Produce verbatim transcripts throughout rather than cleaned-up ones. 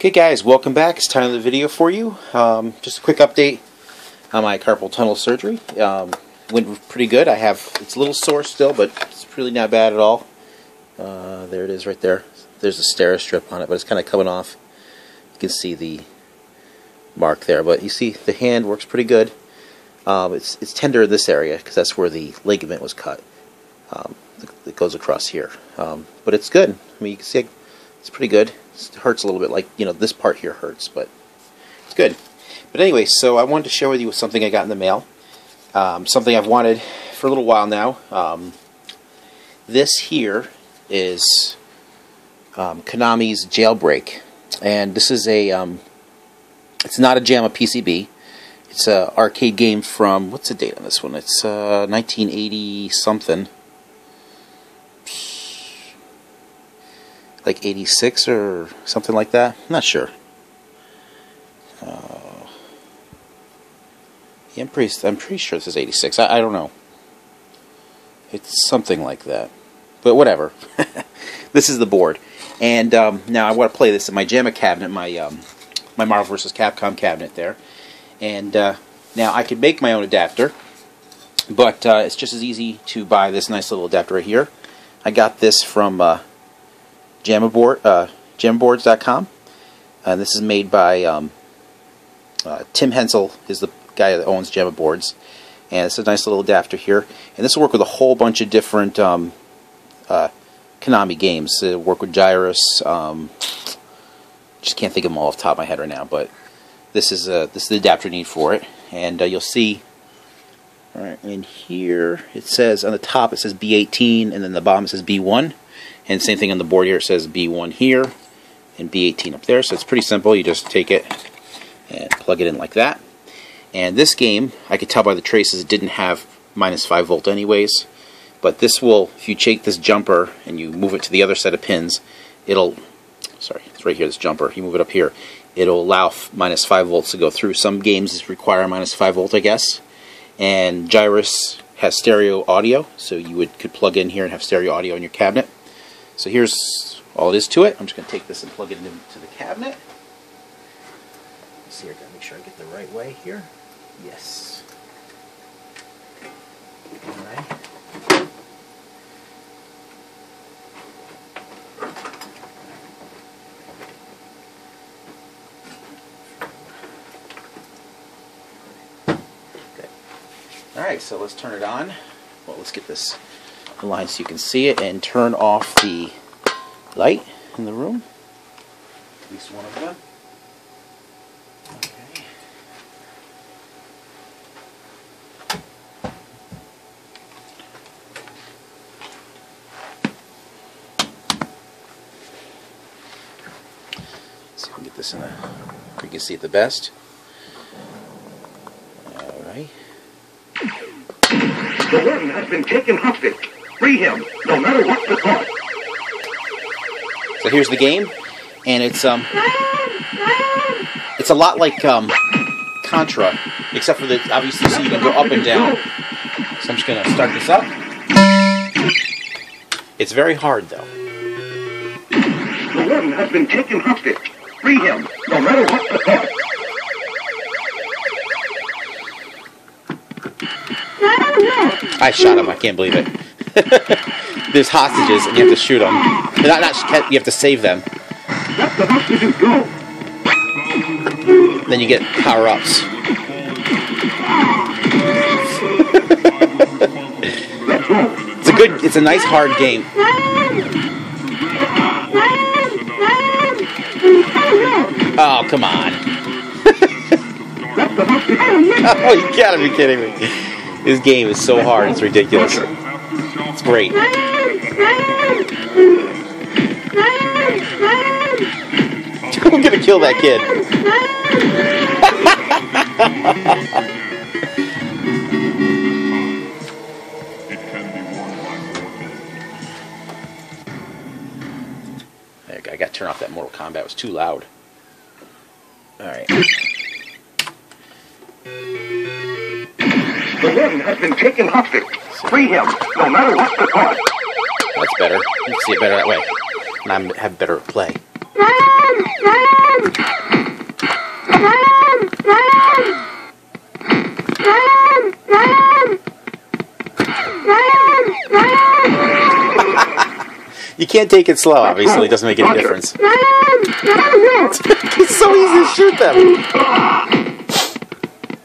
Okay guys, welcome back. It's time for the video for you. Um, just a quick update on my carpal tunnel surgery. Um, went pretty good. I have, it's a little sore still, but it's really not bad at all. Uh, there it is right there. There's a STERA strip on it, but it's kind of coming off. You can see the mark there, but you see the hand works pretty good. Um, it's, it's tender in this area because that's where the ligament was cut. Um, it goes across here. Um, but it's good. I mean, you can see it's pretty good. It hurts a little bit, like, you know, this part here hurts, but it's good. But anyway, so I wanted to share with you something I got in the mail. Um, something I've wanted for a little while now. Um, this here is um, Konami's Jailbreak. And this is a, um, it's not a JAMMA P C B. It's an arcade game from, what's the date on this one? It's uh, nineteen eighty something. Like eighty-six or something like that. I'm not sure. Uh, yeah, I'm pretty. I'm pretty sure this is eighty-six. I, I don't know. It's something like that, but whatever. This is the board, and um, now I want to play this in my JAMMA cabinet, my um, my Marvel versus. Capcom cabinet there. And uh, now I could make my own adapter, but uh, it's just as easy to buy this nice little adapter right here. I got this from. Uh, Gemaboards, uh, Gemaboards dot com, and this is made by um, uh, Tim Hensel is the guy that owns Gemaboards, and it's a nice little adapter here, and this will work with a whole bunch of different um, uh, Konami games. It'll work with Gyrus. Um, just can't think of them all off the top of my head right now, but this is uh, this is the adapter you need for it, and uh, you'll see. All right, in here it says on the top it says B eighteen, and then the bottom it says B one. And same thing on the board here, it says B one here and B eighteen up there, so it's pretty simple. You just take it and plug it in like that. And this game, I could tell by the traces, it didn't have minus five volt anyways, but this will, if you take this jumper and you move it to the other set of pins, it'll, sorry, it's right here, this jumper, you move it up here, it'll allow minus five volts to go through. Some games require minus five volt, I guess, and Gyrus has stereo audio, so you would could plug in here and have stereo audio in your cabinet. So here's all it is to it. I'm just going to take this and plug it into the cabinet. Let's see here, gotta make sure I get the right way here. Yes. All right. Okay. All right. So let's turn it on. Well, let's get this. The line so you can see it, and turn off the light in the room, at least one of them. Okay. Let's see if we can get this in a where you can see it the best. All right. The warden has been taken hostage. Free him, no matter what the cost. So here's the game, and it's um, it's a lot like um, Contra, except for the obviously so you can go up and down. So I'm just gonna start this up. It's very hard though. The warden has been taken hostage. Free him, no matter what the cost. I shot him. I can't believe it. There's hostages, and you have to shoot them. Not, not, you have to save them. Let the hostages go. Then you get power-ups. It's a good. It's a nice, hard game. Oh, come on! Oh, you gotta be kidding me! This game is so hard. It's ridiculous. It's great. I'm gonna kill that kid. I gotta turn off that Mortal Kombat. It was too loud. Alright. The warden has been taken hostage. Free him, no matter what the cost. That's better. You can see it better that way. And I have better play. can't take it slow, obviously. It doesn't make any difference. It's so easy to shoot them.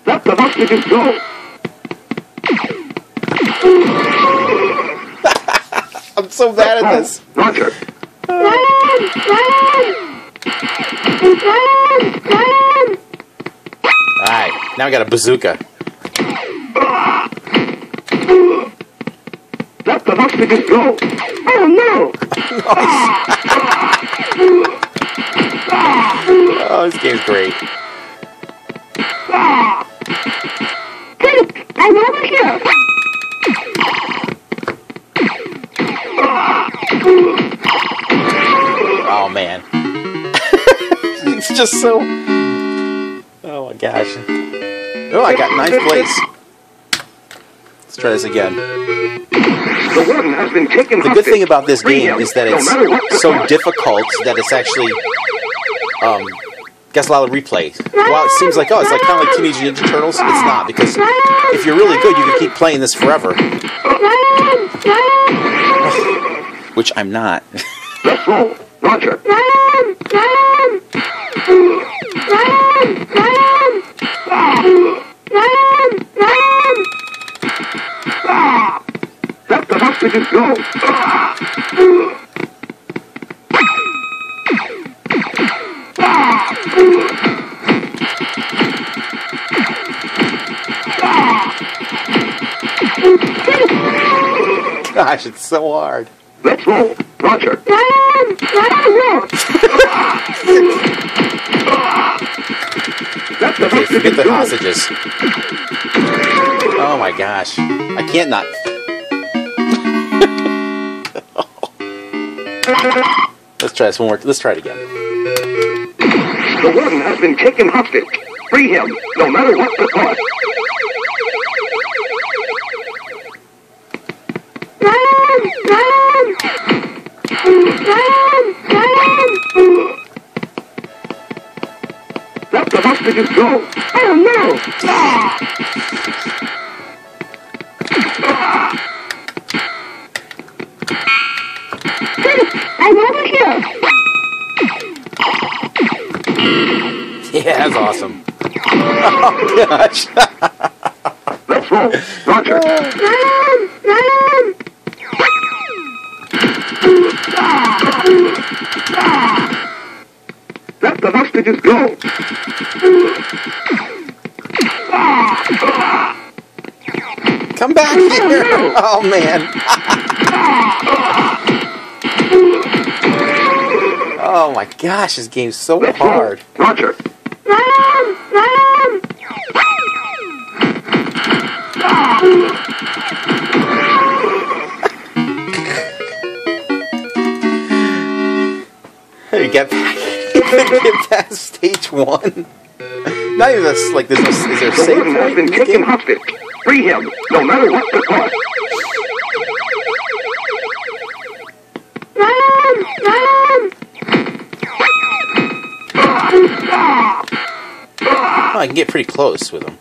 That's the most you can go. I'm so bad at this. Roger. Alright, now I got a bazooka. That's the most you can go. Oh no! Oh, this game's great. Pink, I'm over here. Oh man, it's just so. Oh my gosh. Oh, I got ninth place. Let's try this again. The warden has been taken hostage. The good thing about this game is that it's so difficult that it's actually um, gets a lot of replay. While it seems like, oh, it's like kind of like Teenage Ninja Turtles, it's not, because if you're really good, you can keep playing this forever. Which I'm not. Let's roll. Roger. Just go. Gosh, it's so hard. Let's roll. Roger. Okay, forget the hostages. Oh my gosh. I can't not... Let's try this one more. Let's try it again. The warden has been taken hostage. Free him, no matter what the cost. Let the hostages go. Oh no! I'm over here. Yeah, that's awesome. Oh gosh. Let's roll. Roger. Let the hostages go. Come back here. Oh man. Oh my gosh, this game's so Let's hard. Roll. Roger. Get back. Get past stage one. Not even that's like this is, is there a save point in this game? Hostage. Free him, no matter what the cost. Oh, I can get pretty close with them.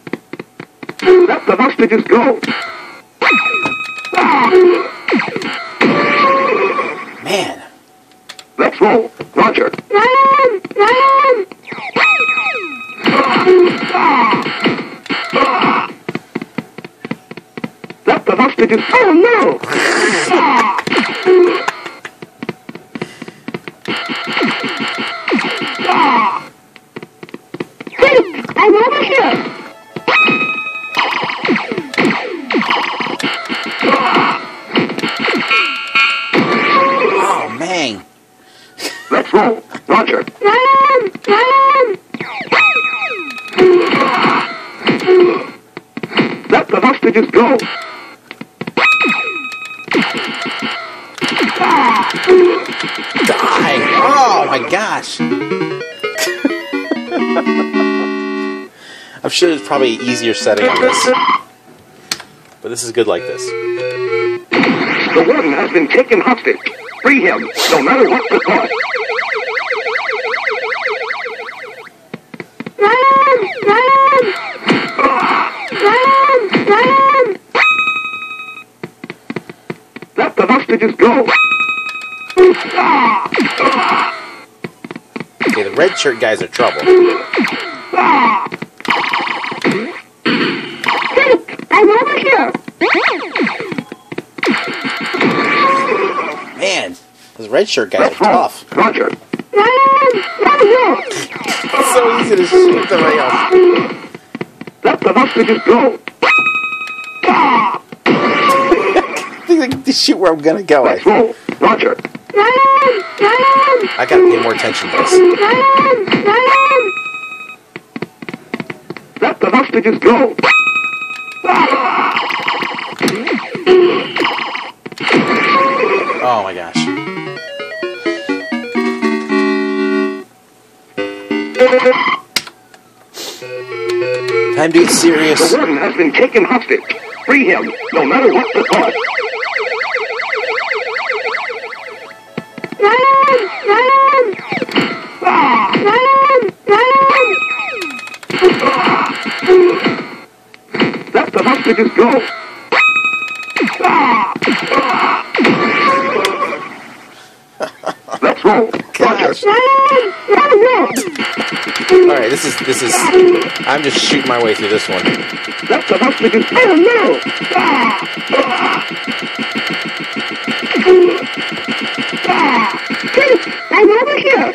Let the hostages go. Man. Let's roll. Roger. Let the hostages go. Oh, no. I'm over here. Oh man! Let's roll, Roger. Let the hostages go. Die! Oh my gosh! I'm sure there's probably an easier setting on this. But this is good like this. The warden has been taken hostage. Free him, no matter what the cost. Let the hostages go. Okay, the red shirt guys are trouble. Hey, I'm over here. Man, those red shirt guys are tough. Roger. It's so easy to shoot the rail. Let the hostages go. I think I get to shoot where I'm gonna go. I think. Roger. I gotta pay more attention to this. Let the hostages go. Oh my gosh. Time to get serious. The warden has been taken hostage. Free him, no matter what the cost. Let the hostages go. Let's roll. Roger. Alright, this is, this is, I'm just shooting my way through this one. Let the hostages go. I'm over here.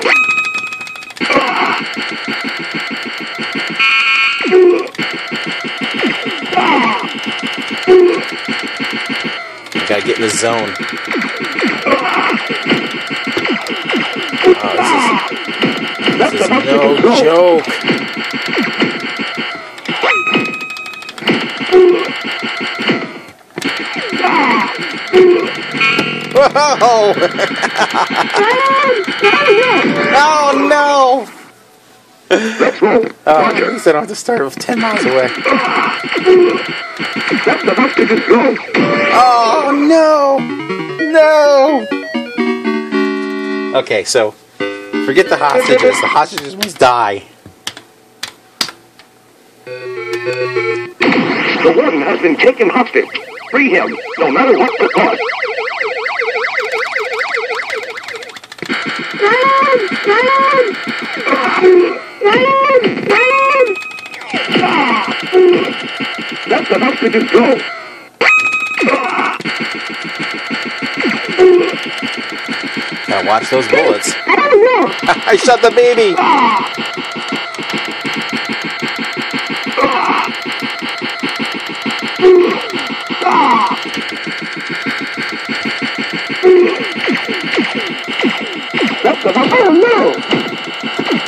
You gotta get in the zone. Oh, this is... This is no joke. Whoa! Oh no! Uh, at least I don't have to start with ten miles away. Oh no! No! Okay, so. Forget the hostages. The hostages must die. The warden has been taken hostage. Free him, no matter what the cost. Let the hostages go. Now watch those bullets. I shot the baby! I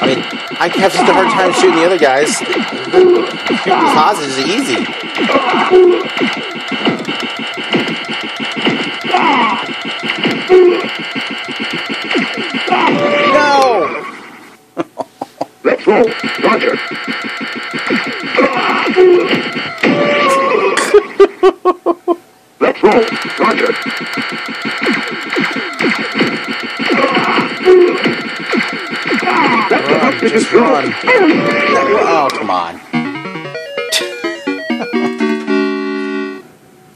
mean, I have such a hard time shooting the other guys. Shooting these hostages is easy. Let's roll, Roger. Let's roll, Roger. Run, just run. Oh, come on.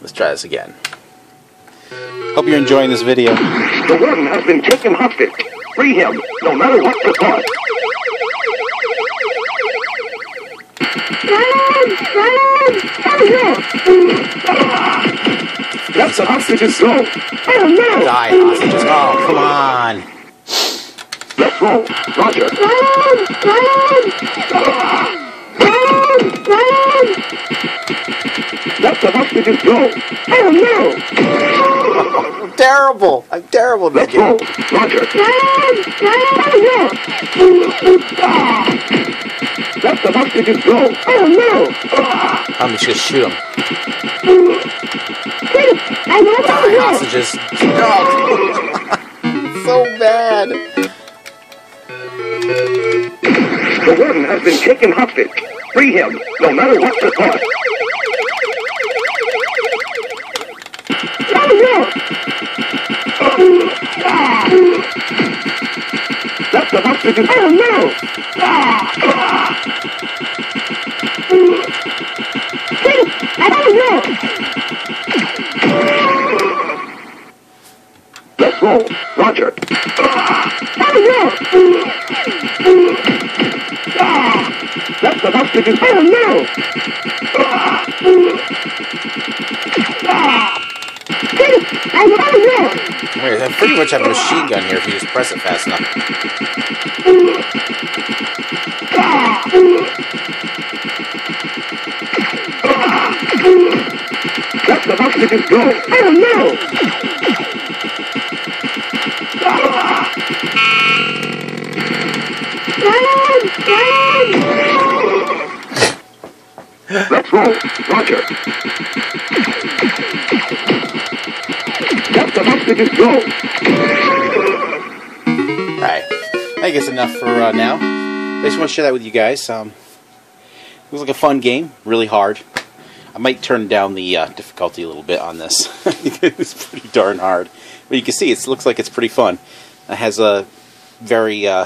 Let's try this again. Hope you're enjoying this video. The warden has been taken hostage. Free him, no matter what the cost. That's a hostages go. Oh no! Die hostages! Oh come on! Let's roll, Roger. That's a hostages go. Oh no! I'm terrible! I'm terrible. Let's roll, Roger. Let the hostages go. Oh no! I'm just gonna shoot him. I want die, hostages. Oh. So bad. The warden has been taken hostage. Free him, no matter what the cost. Let the hostages. Oh no! I don't know. Roger. Oh no! Wait, I pretty much have a machine gun here if you just press it fast enough. That's about to just go. Oh no! Let's roll. Roger. That's enough to just go. Alright. I guess enough for uh, now. I just want to share that with you guys. Um, it was like a fun game. Really hard. I might turn down the uh, difficulty a little bit on this. It's pretty darn hard. But you can see it looks like it's pretty fun. It has a very uh,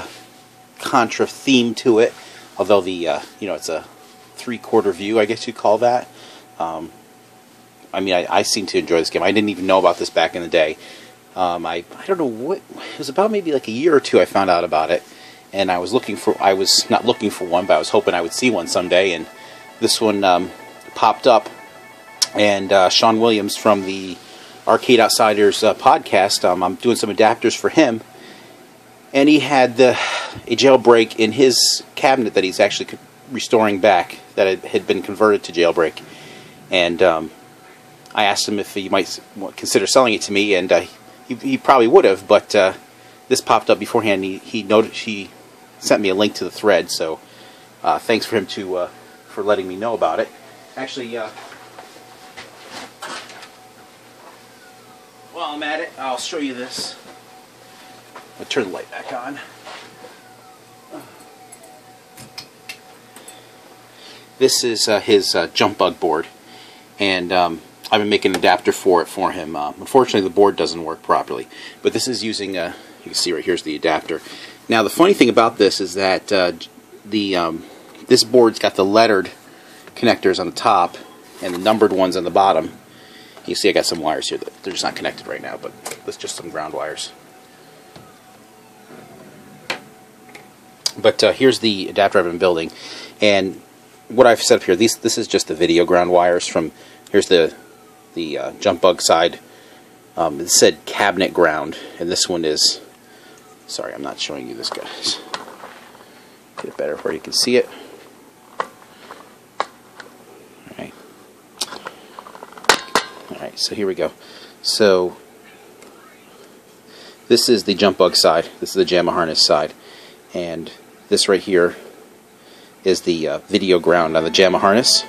Contra theme to it. Although the, uh, you know, it's a three-quarter view, I guess you'd call that. Um, I mean, I, I seem to enjoy this game. I didn't even know about this back in the day. Um, I, I don't know what, it was about maybe like a year or two I found out about it, and I was looking for, I was not looking for one, but I was hoping I would see one someday, and this one um, popped up, and uh, Sean Williams from the Arcade Outsiders uh, podcast, um, I'm doing some adapters for him, and he had the, a Jailbreak in his cabinet that he's actually restoring back that had been converted to Jailbreak, and um, I asked him if he might consider selling it to me, and uh, he, he probably would have, but uh, this popped up beforehand. He he noted, he sent me a link to the thread, so uh, thanks for him to uh, for letting me know about it. Actually, uh, while I'm at it, I'll show you this. I'll turn the light back on. This is uh, his uh, Jump Bug board, and um, I've been making an adapter for it for him. Um, unfortunately, the board doesn't work properly, but this is using, uh, you can see right here's the adapter. Now, the funny thing about this is that uh, the um, this board's got the lettered connectors on the top and the numbered ones on the bottom. You see I got some wires here. That they're just not connected right now, but that's just some ground wires. But uh, here's the adapter I've been building, and what I've set up here, these, this is just the video ground wires from, here's the the uh, Jump Bug side. Um, it said cabinet ground, and this one is, sorry, I'm not showing you this, guys. Get it better where you can see it. Alright, Alright, so here we go. So, this is the Jump Bug side, this is the JAMMA harness side, and this right here is the uh, video ground on the JAMMA harness.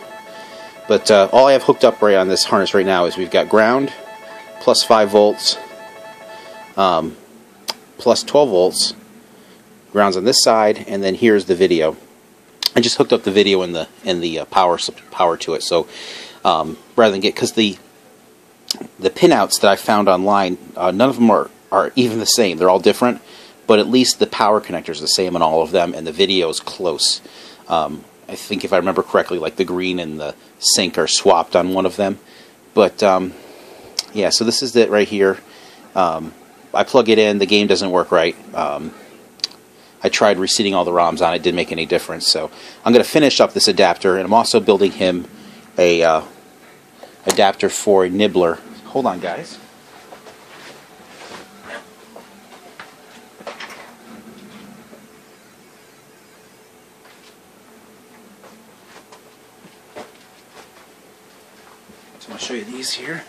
But uh, all I have hooked up right on this harness right now is we've got ground, plus five volts, um, plus twelve volts, grounds on this side, and then here's the video. I just hooked up the video and the and the uh, power power to it. So um, rather than get, because the the pinouts that I found online, uh, none of them are are even the same. They're all different, but at least the power connector is the same in all of them, and the video is close. Um, I think if I remember correctly, like the green and the sync are swapped on one of them. But um, yeah, so this is it right here. Um, I plug it in, the game doesn't work right. Um, I tried reseating all the ROMs on it, didn't make any difference. So I'm going to finish up this adapter, and I'm also building him a uh, adapter for a Nibbler. Hold on, guys. Show you these here.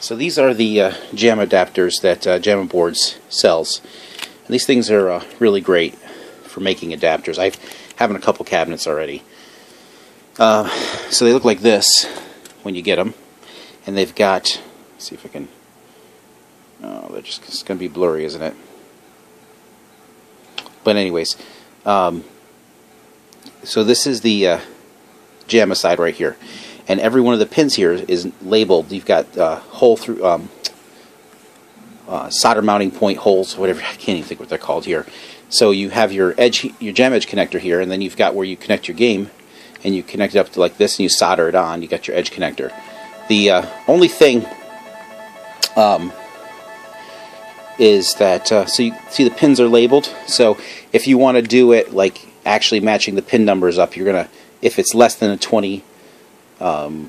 So these are the uh, JAMMA adapters that uh, Gemaboards sells. And these things are uh, really great for making adapters. I have in a couple cabinets already. Uh, so they look like this when you get them, and they've got. Let's see if I can. Oh, they're just it's going to be blurry, isn't it? But anyways, um, so this is the uh, JAMMA side right here. And every one of the pins here is labeled. You've got uh, hole through um, uh, solder mounting point holes, whatever. I can't even think what they're called here. So you have your edge, your jam edge connector here, and then you've got where you connect your game, and you connect it up to like this, and you solder it on. You got your edge connector. The uh, only thing um, is that uh, so you see the pins are labeled. So if you want to do it like actually matching the pin numbers up, you're gonna if it's less than a twenty, um,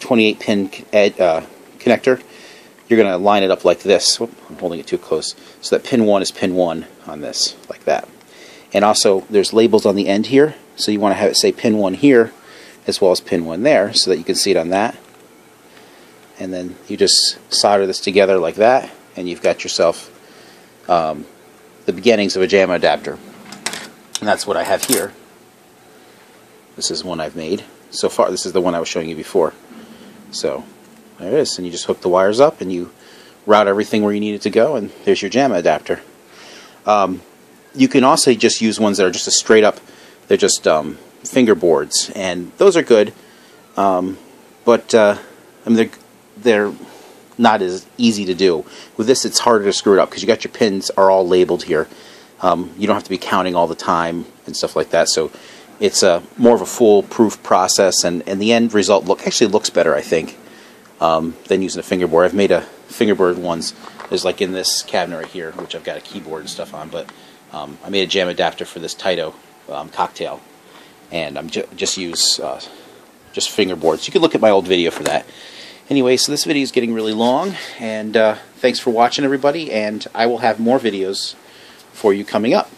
twenty-eight pin ed, uh, connector, you're going to line it up like this. Oop, I'm holding it too close. So that pin one is pin one on this, like that. And also, there's labels on the end here, so you want to have it say pin one here, as well as pin one there, so that you can see it on that. And then you just solder this together like that, and you've got yourself um, the beginnings of a JAMMA adapter. And that's what I have here. This is one I've made so far. This is the one I was showing you before. So there it is, and you just hook the wires up, and you route everything where you need it to go, and there's your JAMMA adapter. Um, you can also just use ones that are just a straight up, they're just um, fingerboards, and those are good, um, but uh, I mean, they're, they're not as easy to do. With this, it's harder to screw it up because you got your pins are all labeled here. Um, you don't have to be counting all the time and stuff like that, so it's a, more of a foolproof process, and, and the end result look actually looks better, I think, um, than using a fingerboard. I've made a fingerboard ones. There's like in this cabinet right here, which I've got a keyboard and stuff on, but um, I made a JAMMA adapter for this Taito um, cocktail, and I'm ju just use uh, just fingerboards. You can look at my old video for that. Anyway, so this video is getting really long, and uh, thanks for watching, everybody, and I will have more videos for you coming up.